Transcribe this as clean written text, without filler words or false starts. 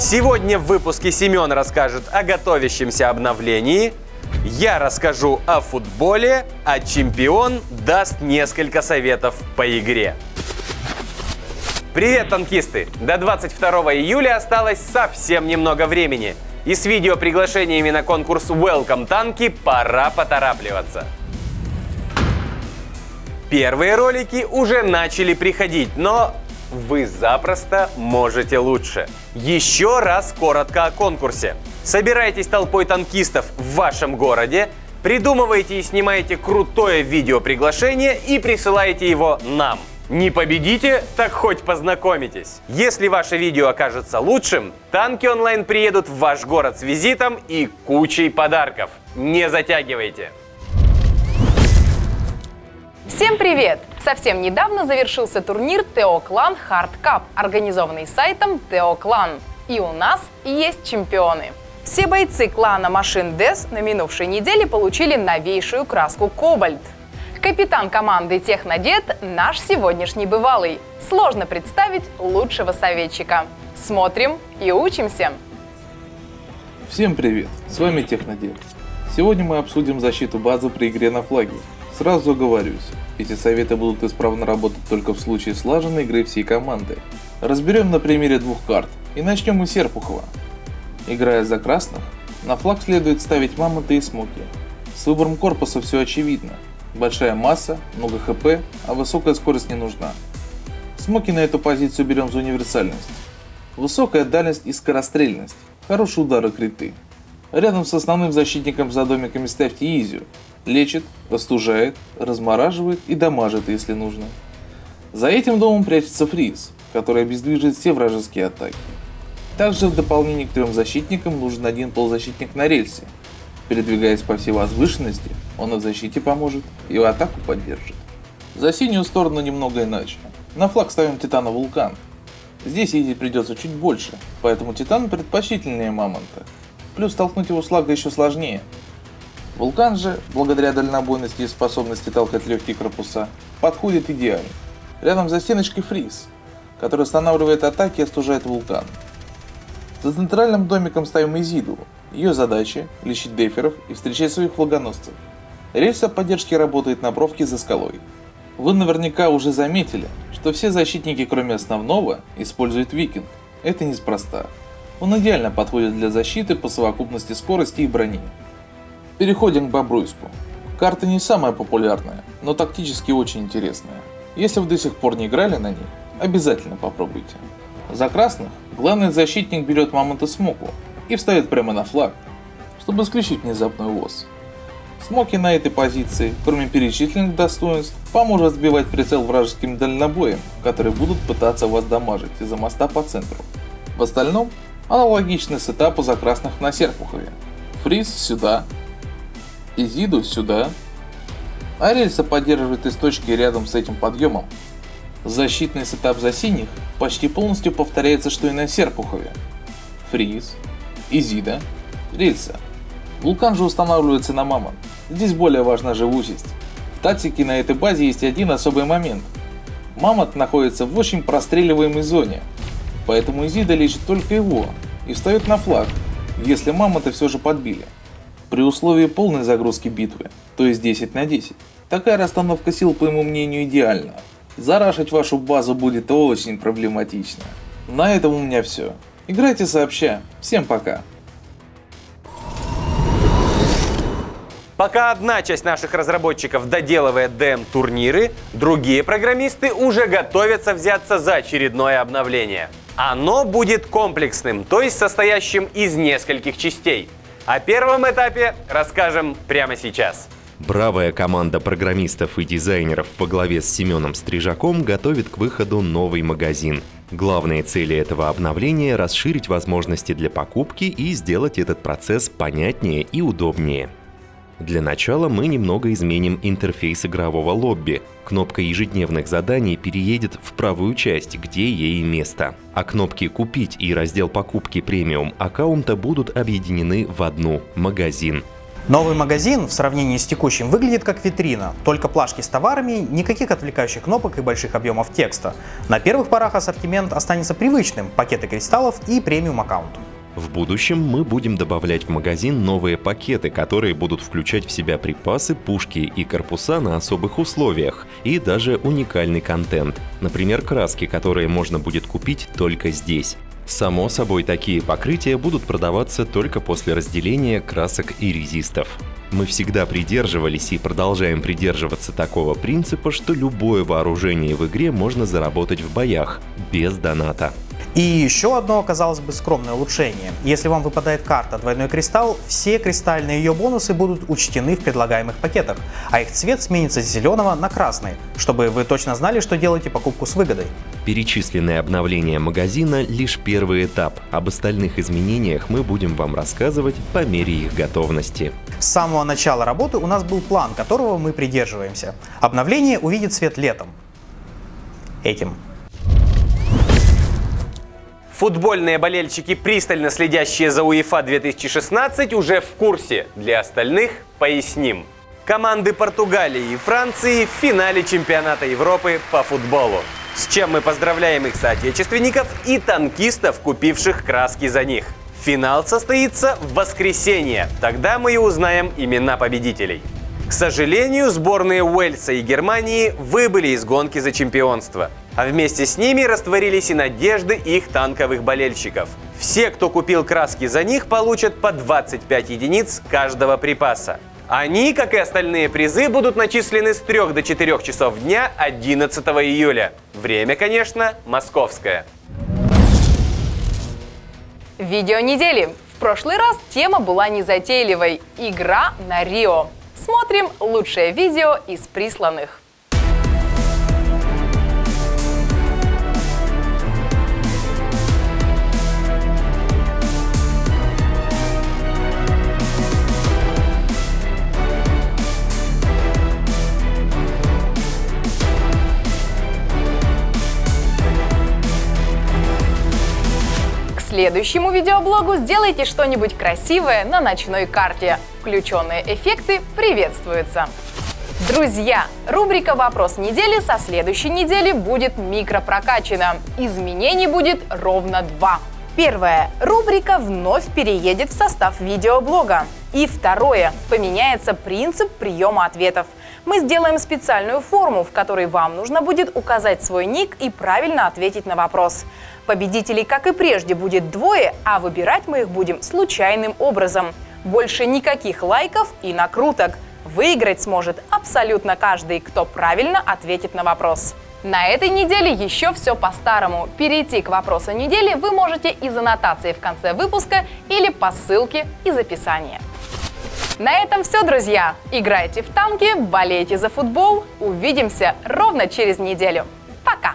Сегодня в выпуске Семен расскажет о готовящемся обновлении, я расскажу о футболе, а чемпион даст несколько советов по игре. Привет, танкисты! До 22 июля осталось совсем немного времени. И с видеоприглашениями на конкурс Welcome танки пора поторапливаться. Первые ролики уже начали приходить, но вы запросто можете лучше. Еще раз коротко о конкурсе. Собирайтесь толпой танкистов в вашем городе, придумывайте и снимайте крутое видеоприглашение и присылайте его нам. Не победите, так хоть познакомитесь. Если ваше видео окажется лучшим, танки онлайн приедут в ваш город с визитом и кучей подарков. Не затягивайте. Всем привет! Совсем недавно завершился турнир Тео Клан Хард Кап, организованный сайтом Тео Клан. И у нас есть чемпионы. Все бойцы клана Машин Дэс на минувшей неделе получили новейшую краску Кобальт. Капитан команды Технодед – наш сегодняшний бывалый. Сложно представить лучшего советчика. Смотрим и учимся! Всем привет! С вами Технодед. Сегодня мы обсудим защиту базы при игре на флаге. Сразу оговорюсь, эти советы будут исправно работать только в случае слаженной игры всей команды. Разберем на примере двух карт и начнем у Серпухова. Играя за красных, на флаг следует ставить мамонты и смоки. С выбором корпуса все очевидно. Большая масса, много хп, а высокая скорость не нужна. Смоки на эту позицию берем за универсальность. Высокая дальность и скорострельность, хорошие удары, криты. Рядом с основным защитником за домиками ставьте изю. Лечит, остужает, размораживает и дамажит, если нужно. За этим домом прячется фриз, который обездвижит все вражеские атаки. Также в дополнение к трем защитникам нужен один полузащитник на рельсе. Передвигаясь по всей возвышенности, он и в защите поможет, и в атаку поддержит. За синюю сторону немного иначе. На флаг ставим Титана Вулкан. Здесь изи придется чуть больше, поэтому Титан предпочтительнее Мамонта. Плюс толкнуть его с флага еще сложнее. Вулкан же, благодаря дальнобойности и способности толкать легкие корпуса, подходит идеально. Рядом за стеночкой фриз, который останавливает атаки и остужает вулкан. За центральным домиком ставим Изиду. Ее задача – лечить деферов и встречать своих флагоносцев. Рельс от поддержки работает на бровке за скалой. Вы наверняка уже заметили, что все защитники, кроме основного, используют Викинг. Это неспроста. Он идеально подходит для защиты по совокупности скорости и брони. Переходим к Бобруйску. Карта не самая популярная, но тактически очень интересная. Если вы до сих пор не играли на ней, обязательно попробуйте. За красных главный защитник берет Мамонта Смоку и вставит прямо на флаг, чтобы исключить внезапный увоз. Смоки на этой позиции, кроме перечисленных достоинств, поможет сбивать прицел вражеским дальнобоем, которые будут пытаться вас дамажить из-за моста по центру. В остальном аналогичный сетапу за красных на Серпухове. Фриз сюда, Изиду сюда, а рельса поддерживает из точки рядом с этим подъемом. Защитный сетап за синих почти полностью повторяется, что и на Серпухове. Фриз, Изида, рельса. Вулкан же устанавливается на Мамонт. Здесь более важна живучесть. В тактике на этой базе есть один особый момент. Мамонт находится в очень простреливаемой зоне, поэтому Изида лечит только его и встает на флаг, если Мамонта все же подбили. При условии полной загрузки битвы, то есть 10 на 10, такая расстановка сил, по моему мнению, идеальна. Зарашить вашу базу будет очень проблематично. На этом у меня все. Играйте сообща. Всем пока. Пока одна часть наших разработчиков доделывает ДМ-турниры, другие программисты уже готовятся взяться за очередное обновление. Оно будет комплексным, то есть состоящим из нескольких частей. О первом этапе расскажем прямо сейчас. Бравая команда программистов и дизайнеров во главе с Семеном Стрижаком готовит к выходу новый магазин. Главные цели этого обновления – расширить возможности для покупки и сделать этот процесс понятнее и удобнее. Для начала мы немного изменим интерфейс игрового лобби. Кнопка ежедневных заданий переедет в правую часть, где ей место. А кнопки «Купить» и раздел покупки премиум аккаунта будут объединены в одну – «Магазин». Новый магазин в сравнении с текущим выглядит как витрина, только плашки с товарами, никаких отвлекающих кнопок и больших объемов текста. На первых порах ассортимент останется привычным – пакеты кристаллов и премиум аккаунт. В будущем мы будем добавлять в магазин новые пакеты, которые будут включать в себя припасы, пушки и корпуса на особых условиях, и даже уникальный контент, например, краски, которые можно будет купить только здесь. Само собой, такие покрытия будут продаваться только после разделения красок и резистов. Мы всегда придерживались и продолжаем придерживаться такого принципа, что любое вооружение в игре можно заработать в боях, без доната. И еще одно, казалось бы, скромное улучшение. Если вам выпадает карта «Двойной кристалл», все кристальные ее бонусы будут учтены в предлагаемых пакетах, а их цвет сменится с зеленого на красный, чтобы вы точно знали, что делаете покупку с выгодой. Перечисленное обновление магазина — лишь первый этап. Об остальных изменениях мы будем вам рассказывать по мере их готовности. С самого начала работы у нас был план, которого мы придерживаемся. Обновление увидит свет летом. Этим. Футбольные болельщики, пристально следящие за УЕФА 2016, уже в курсе. Для остальных поясним. Команды Португалии и Франции в финале чемпионата Европы по футболу. С чем мы поздравляем их соотечественников и танкистов, купивших краски за них. Финал состоится в воскресенье. Тогда мы и узнаем имена победителей. К сожалению, сборные Уэльса и Германии выбыли из гонки за чемпионство. А вместе с ними растворились и надежды их танковых болельщиков. Все, кто купил краски за них, получат по 25 единиц каждого припаса. Они, как и остальные призы, будут начислены с 3 до 4 часов дня 11 июля. Время, конечно, московское. Видео недели. В прошлый раз тема была незатейливой. Игра на Рио. Смотрим лучшее видео из присланных. Следующему видеоблогу сделайте что-нибудь красивое на ночной карте. Включенные эффекты приветствуются. Друзья, рубрика «Вопрос недели» со следующей недели будет микропрокачана. Изменений будет ровно 2. Первое. Рубрика вновь переедет в состав видеоблога. И второе. Поменяется принцип приема ответов. Мы сделаем специальную форму, в которой вам нужно будет указать свой ник и правильно ответить на вопрос. Победителей, как и прежде, будет 2, а выбирать мы их будем случайным образом. Больше никаких лайков и накруток. Выиграть сможет абсолютно каждый, кто правильно ответит на вопрос. На этой неделе еще все по-старому. Перейти к вопросу недели вы можете из аннотации в конце выпуска или по ссылке из описания. На этом все, друзья. Играйте в танки, болейте за футбол. Увидимся ровно через неделю. Пока!